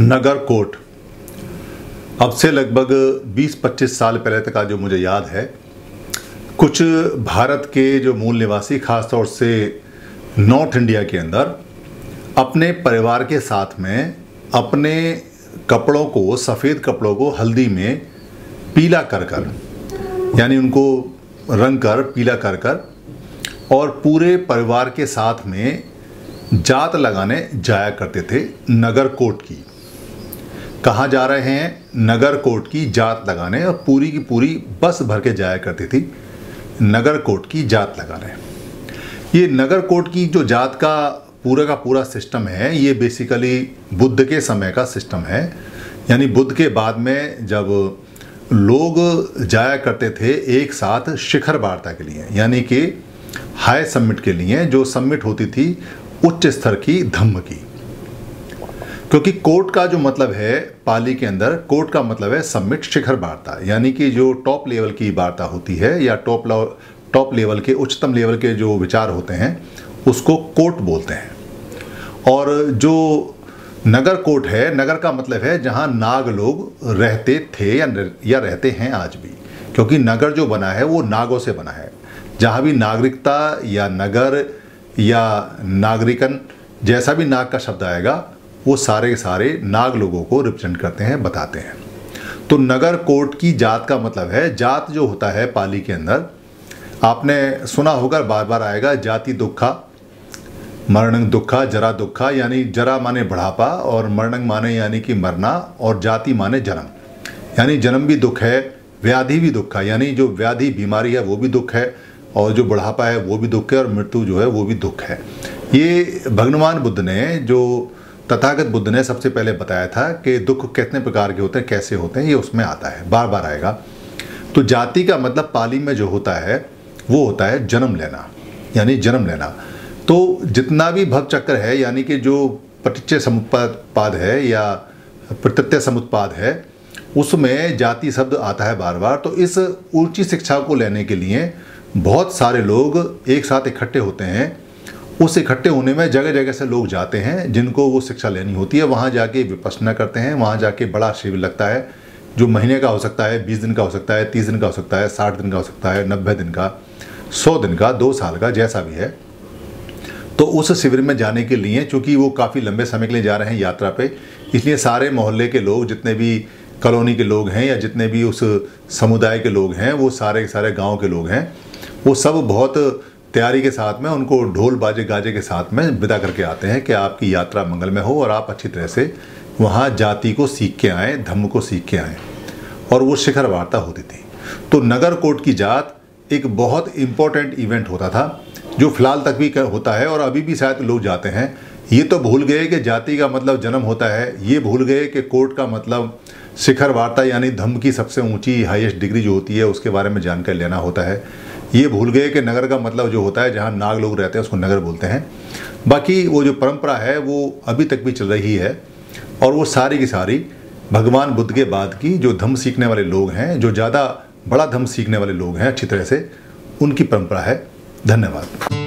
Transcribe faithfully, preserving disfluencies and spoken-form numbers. नगरकोट। अब से लगभग बीस पच्चीस साल पहले तक का जो मुझे याद है, कुछ भारत के जो मूल निवासी खासतौर से नॉर्थ इंडिया के अंदर अपने परिवार के साथ में अपने कपड़ों को, सफ़ेद कपड़ों को हल्दी में पीला कर कर, यानी उनको रंग कर पीला कर कर और पूरे परिवार के साथ में जात लगाने जाया करते थे नगरकोट की। कहाँ जा रहे हैं? नगरकोट की जात लगाने। और पूरी की पूरी बस भर के जाया करती थी नगरकोट की जात लगाने। ये नगरकोट की जो जात का पूरा का पूरा सिस्टम है, ये बेसिकली बुद्ध के समय का सिस्टम है। यानी बुद्ध के बाद में जब लोग जाया करते थे एक साथ शिखर वार्ता के लिए, यानी कि हाई समिट के लिए, जो समिट होती थी उच्च स्तर की धम्म की। क्योंकि कोट का जो मतलब है, पाली के अंदर कोट का मतलब है समिट, शिखर वार्ता, यानी कि जो टॉप लेवल की वार्ता होती है या टॉप टॉप लेवल के, उच्चतम लेवल के जो विचार होते हैं उसको कोट बोलते हैं। और जो नगर कोट है, नगर का मतलब है जहां नाग लोग रहते थे या या रहते हैं आज भी, क्योंकि नगर जो बना है वो नागों से बना है। जहाँ भी नागरिकता या नगर या नागरिकन, जैसा भी नाग का शब्द आएगा, वो सारे के सारे नाग लोगों को रिप्रेजेंट करते हैं, बताते हैं। तो नगर कोट की जात का मतलब है, जात जो होता है पाली के अंदर आपने सुना होगा, बार बार आएगा, जाति दुखा मरणंग दुखा जरा दुखा, यानी जरा माने बढ़ापा और मरणंग माने यानी कि मरना और जाति माने जन्म, यानी जन्म भी दुख है, व्याधि भी दुखा, यानी जो व्याधि बीमारी है वो भी दुख है, और जो बुढ़ापा है वो भी दुख है, और मृत्यु जो है वो भी दुख है। ये भगवान बुद्ध ने, जो तथागत बुद्ध ने सबसे पहले बताया था कि दुख कितने प्रकार के होते हैं, कैसे होते हैं, ये उसमें आता है, बार बार आएगा। तो जाति का मतलब पाली में जो होता है वो होता है जन्म लेना, यानी जन्म लेना। तो जितना भी भव चक्र है, यानी कि जो प्रतीत्यसमुत्पाद है या प्रतीत्यसमुत्पाद है, उसमें जाति शब्द आता है बार बार। तो इस ऊंची शिक्षा को लेने के लिए बहुत सारे लोग एक साथ इकट्ठे होते हैं। उस इकट्ठे होने में जगह जगह से लोग जाते हैं जिनको वो शिक्षा लेनी होती है, वहाँ जाके विपश्यना करते हैं। वहाँ जाके बड़ा शिविर लगता है, जो महीने का हो सकता है, बीस दिन का हो सकता है, तीस दिन का हो सकता है, साठ दिन का हो सकता है, नब्बे दिन का, सौ दिन का, दो साल का, जैसा भी है। तो उस शिविर में जाने के लिए, चूँकि वो काफ़ी लंबे समय के लिए जा रहे हैं यात्रा पे, इसलिए सारे मोहल्ले के लोग, जितने भी कॉलोनी के लोग हैं या जितने भी उस समुदाय के लोग हैं, वो सारे सारे गाँव के लोग हैं, वो सब बहुत तैयारी के साथ में उनको ढोल बाजे गाजे के साथ में विदा करके आते हैं कि आपकी यात्रा मंगलमय हो और आप अच्छी तरह से वहाँ जाति को सीख के आए, धम्म को सीख के आए। और वो शिखर वार्ता होती थी। तो नगरकोट की जात एक बहुत इम्पोर्टेंट इवेंट होता था, जो फिलहाल तक भी होता है और अभी भी शायद लोग जाते हैं। ये तो भूल गए कि जाति का मतलब जन्म होता है, ये भूल गए कि कोट का मतलब शिखर वार्ता यानी धम्म की सबसे ऊंची हाईएस्ट डिग्री जो होती है उसके बारे में जानकारी लेना होता है। ये भूल गए कि नगर का मतलब जो होता है जहाँ नाग लोग रहते हैं उसको नगर बोलते हैं। बाकी वो जो परंपरा है वो अभी तक भी चल रही है, और वो सारी की सारी भगवान बुद्ध के बाद की जो धम्म सीखने वाले लोग हैं, जो ज़्यादा बड़ा धम्म सीखने वाले लोग हैं अच्छी तरह से, उनकी परंपरा है। धन्यवाद।